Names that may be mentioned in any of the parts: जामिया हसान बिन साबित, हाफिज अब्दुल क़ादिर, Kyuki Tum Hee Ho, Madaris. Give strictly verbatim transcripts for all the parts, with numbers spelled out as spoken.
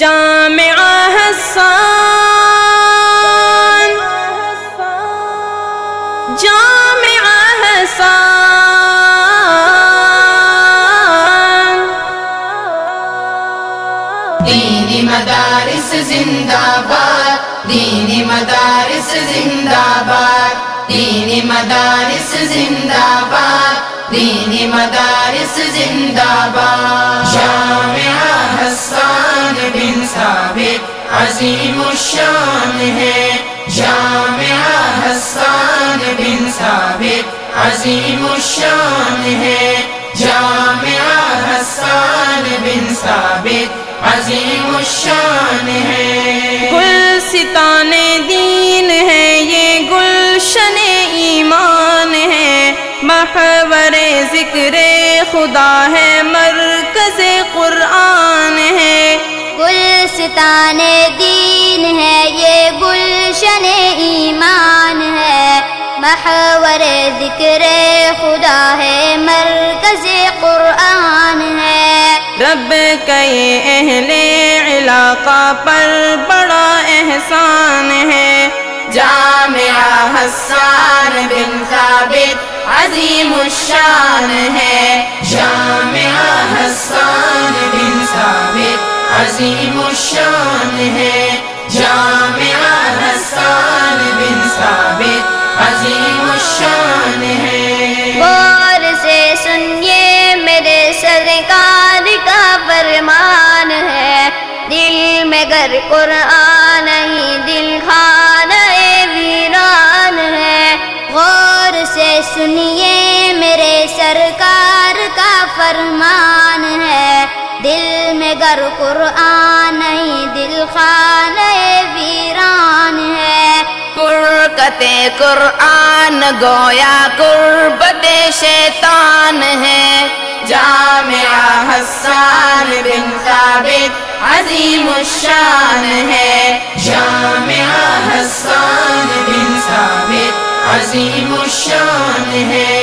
जामिया हसान जामिया हसान दीनी मदारिस जिंदाबाद दीनी मदारिस जिंदाबाद दीनी मदारिस जिंदाबाद दीनी मदारिस जिंदाबाद जामिया हसान बिन साबित अज़ीमुश्शान है जामिया हसान बिन साबित अज़ीमुश्शान है जामिया हसान बिन साबित अज़ीमुश्शान है गुलसिताने दीन है ये गुलशने ईमान है महवरे जिक्रे खुदा है मरकज़े कुरान है गुलस्ताने दीन है ये गुलशने ईमान है महवरे जिक्रे खुदा है मरकज़े कुरान है रब के अहले इलाका पर बड़ा एहसान है जामिया हसान बिन साबित अज़ीमुश्शान है जामिया हसान बिन साबित अज़ीमुश्शान है जामिया हसान बिन साबित अज़ीमुश्शान है गौर से सुनिए मेरे सरकार का फरमान है दिल में गर कुरान ही दिल खाना-ए वीरान है गौर से सुनिए मेरे सरकार का फरमान है दिल में गर कुरान नहीं दिल खाने वीरान है कुरकते कुरान गोया कुर्बते शैतान है जामिया हसान बिन साबित अज़ीमुश्शान है जामिया हसान बिन साबित अज़ीमुश्शान है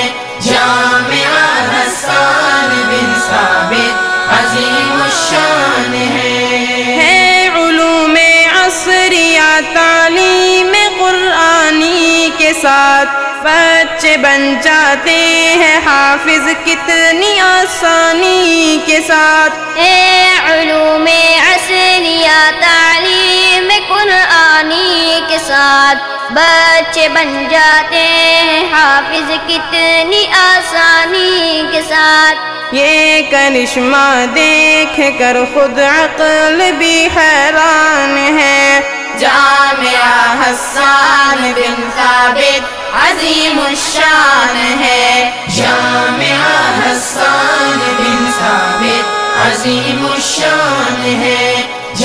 जामिया हसान बिन साबित अज़ीमुश्शान है है उलूमे असरिया तालीम कुरानी के साथ बच्चे बन जाते हैं हाफिज कितनी आसानी के साथ है उलूमे असरिया तालीम कुरानी के साथ बच्चे बन जाते हैं हाफिज कितनी आसानी के साथ ये करिश्मा देख कर खुद अक्ल भी हैरान है जामिया हसान बिन साबित अज़ीमुश्शान है जामिया हसान बिन साबित अज़ीमुश्शान है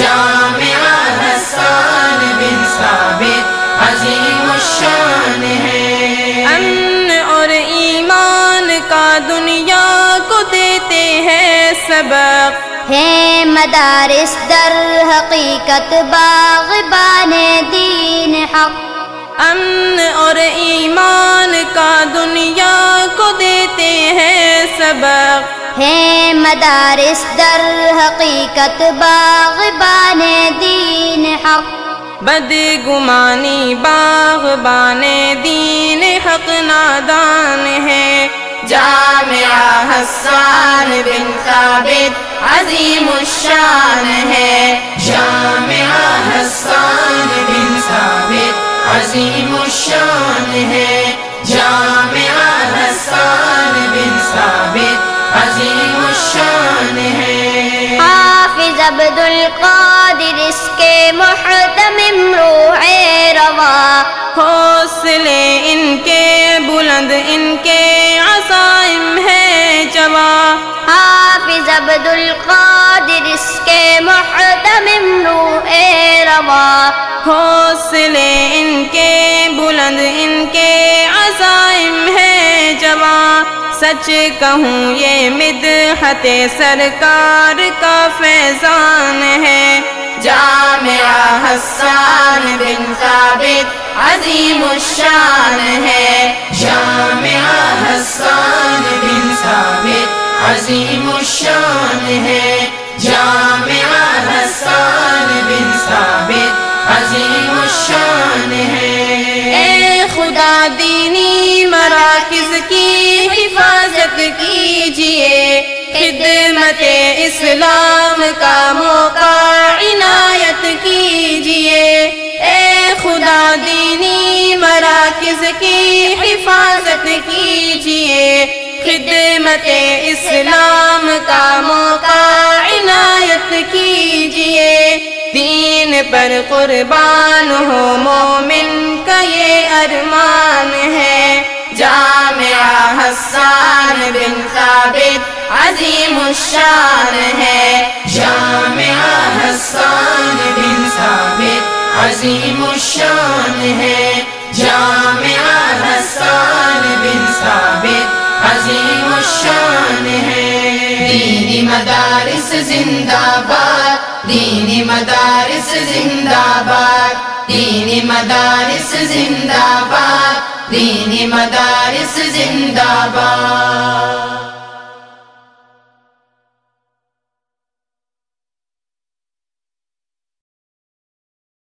जामिया हसान बिन साबित अज़ीमुश्शान है अमन और ईमान का दुनिया को देते हैं सबक है मदारिस दर हकीकत बाग़बाने दीन हक अमन और ईमान का दुनिया को देते हैं सबक है मदारिस दर हकीकत बाग़बाने दीन हक बदगुमानी बाग़बाने दीन हक नादान है जामिया हसान बिन साबित अज़ीमुश्शान है जामिया हसान बिन साबित अज़ीमुश्शान है जामिया हसान बिन साबित अज़ीमुश्शान है हाफिज अब्दुल क़ादिर इसके मुहतमिम रूहे रवा हौसले इनके बुलंद इनके अज़ाइम है जवा हाफिज अब्दुल क़ादिर इसके मुहतमिम रूहे रवा हौसले इनके बुलंद इनके अज़ाइम है जवा सच कहूँ ये मिदहते सरकार का फैज़ान है जामिया हसान बिन साबित अज़ीमुश्शान है जामिया हसान बिन साबित अज़ीमुश्शान है जामिया हसान आप कीजिए खिदमते इस्लाम का मौका इनायत कीजिए। ए खुदा दीनी मराकिज़ की हिफाजत कीजिए खिदमते इस्लाम का मौका इनायत कीजिए। दीन पर कुर्बान हो मोमिन का ये अरमान है। जामिया हसान बिन साबित अजीम शान है। जामिया हसान बिन साबित अजीम शान है। जामिया हसान बिन साबित अजीम शान है। दीनी मदारिस जिंदाबाद, दीनी मदारिस जिंदाबाद, दीनी मदारिस जिंदाबाद, दीनी मदारिस जिंदाबाद।